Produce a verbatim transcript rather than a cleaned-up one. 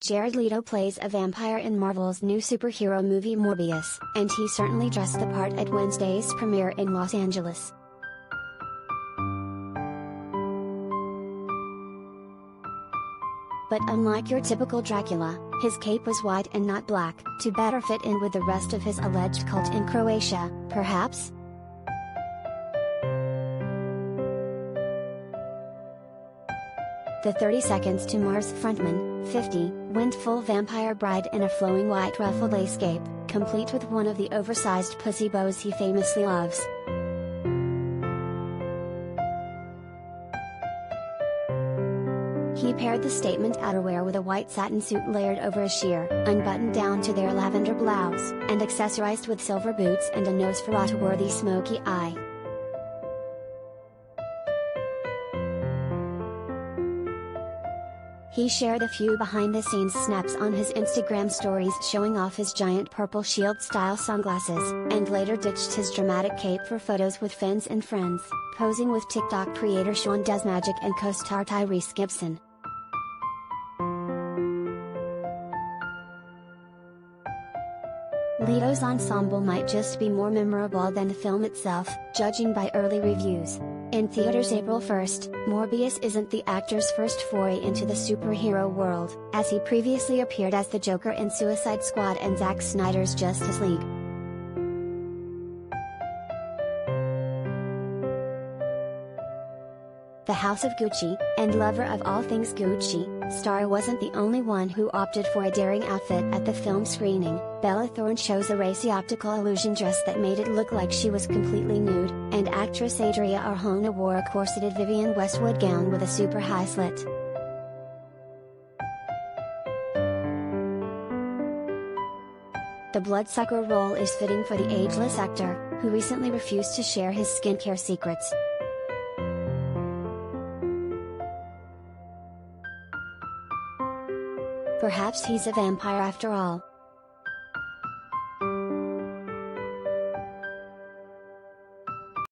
Jared Leto plays a vampire in Marvel's new superhero movie Morbius, and he certainly dressed the part at Wednesday's premiere in Los Angeles. But unlike your typical Dracula, his cape was white and not black, to better fit in with the rest of his alleged cult in Croatia, perhaps? The thirty seconds to Mars frontman, fifty, went full vampire bride in a flowing white ruffled lace cape, complete with one of the oversized pussy bows he famously loves. He paired the statement outerwear with a white satin suit layered over a sheer, unbuttoned down to their lavender blouse, and accessorized with silver boots and a Nosferatu-worthy smoky eye. He shared a few behind-the-scenes snaps on his Instagram stories showing off his giant purple shield-style sunglasses, and later ditched his dramatic cape for photos with fans and friends, posing with TikTok creator Sean Does Magic and co-star Tyrese Gibson. Leto's ensemble might just be more memorable than the film itself, judging by early reviews. In theaters April first, Morbius isn't the actor's first foray into the superhero world, as he previously appeared as the Joker in Suicide Squad and Zack Snyder's Justice League. The House of Gucci, and lover of all things Gucci, star wasn't the only one who opted for a daring outfit at the film screening. Bella Thorne chose a racy optical illusion dress that made it look like she was completely nude, and actress Adria Arjona wore a corseted Vivienne Westwood gown with a super high slit. The bloodsucker role is fitting for the ageless actor, who recently refused to share his skincare secrets. Perhaps he's a vampire after all.